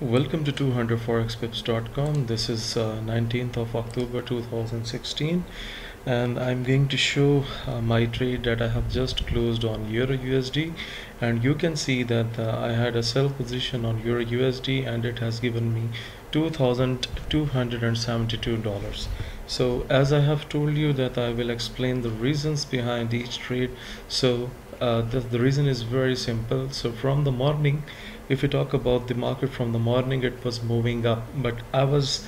Welcome to 200forexpips.com. This is 19th of October 2016, and I'm going to show my trade that I have just closed on EUR/USD. And you can see that I had a sell position on EUR/USD, and it has given me $2,272. So as I have told you that I will explain the reasons behind each trade. So the reason is very simple. So from the morning, if you talk about the market, from the morning it was moving up, but I was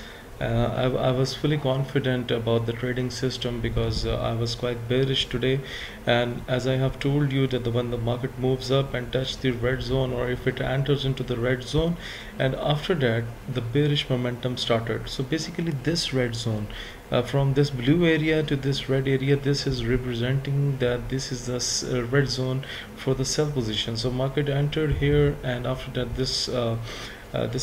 fully confident about the trading system because I was quite bearish today. And as I have told you that when the market moves up and touches the red zone, or if it enters into the red zone, and after that the bearish momentum started. So basically this red zone, from this blue area to this red area, this is representing that this is the red zone for the sell position. So market entered here, and after that this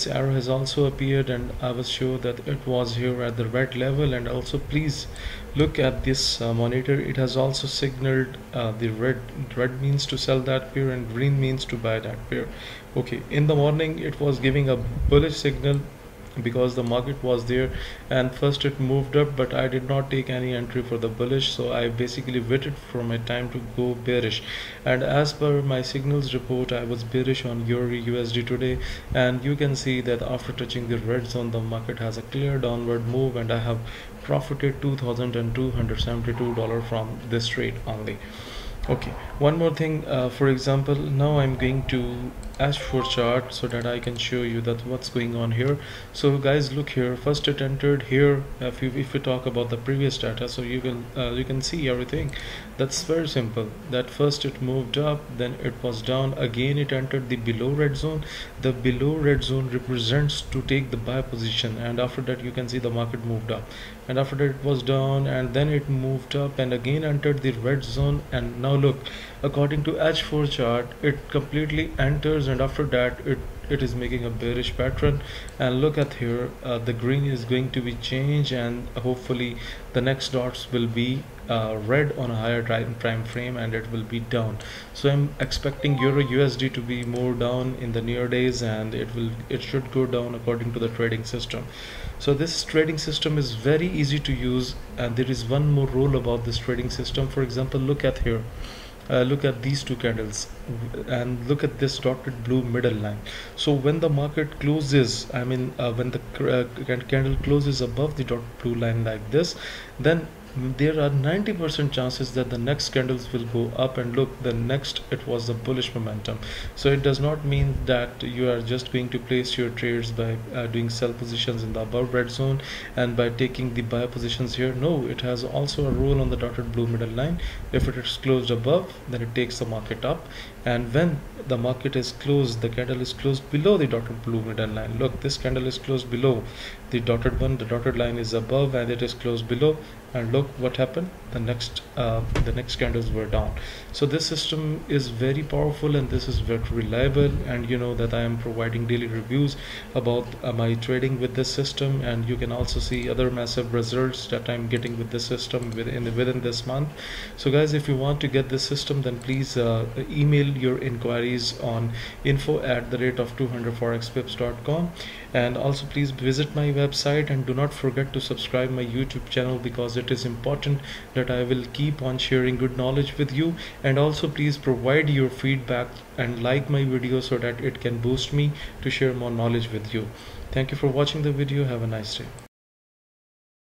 arrow has also appeared, and I was sure that it was here at the red level. And also please look at this monitor. It has also signaled the red means to sell that pair and green means to buy that pair. Okay, in the morning it was giving a bullish signal because the market was there, and first it moved up, but I did not take any entry for the bullish, so I basically waited for my time to go bearish. And as per my signals report, I was bearish on EUR/USD today, and you can see that after touching the red zone, the market has a clear downward move, and I have profited $2,272 from this trade only. Okay, one more thing. For example, now I'm going to H4 chart so that I can show you that what's going on here. So guys, look here. First it entered here. If we talk about the previous data, so you can see everything. That's very simple. That first it moved up, then it was down again. It entered the below red zone. The below red zone represents to take the buy position, and after that you can see the market moved up, and after that it was down, and then it moved up and again entered the red zone. And now look, according to H4 chart, it completely enters, and after that it is making a bearish pattern. And look at here, the green is going to be changed, and hopefully the next dots will be red on a higher time frame, and it will be down. So I'm expecting EUR/USD to be more down in the near days, and it should go down according to the trading system. So this trading system is very easy to use, and there is one more rule about this trading system. For example, look at here. Look at these two candles and look at this dotted blue middle line. So when the market closes, I mean when the candle closes above the dotted blue line like this, then there are 90% chances that the next candles will go up. And look, the next it was the bullish momentum. So it does not mean that you are just going to place your trades by doing sell positions in the above red zone and by taking the buy positions here. No, it has also a rule on the dotted blue middle line. If it is closed above, then it takes the market up, and when the market is closed, the candle is closed below the dotted blue middle line. Look, this candle is closed below the dotted one. The dotted line is above and it is closed below, and look what happened. The next candles were down. So this system is very powerful, and this is very reliable, and you know that I am providing daily reviews about my trading with this system, and you can also see other massive results that I'm getting with this system within this month. So guys, if you want to get this system, then please email your inquiries on info@200forexpips.com, and also please visit my website, and do not forget to subscribe my YouTube channel, because it is important that I will keep on sharing good knowledge with you. And also please provide your feedback and like my video so that it can boost me to share more knowledge with you. Thank you for watching the video. Have a nice day.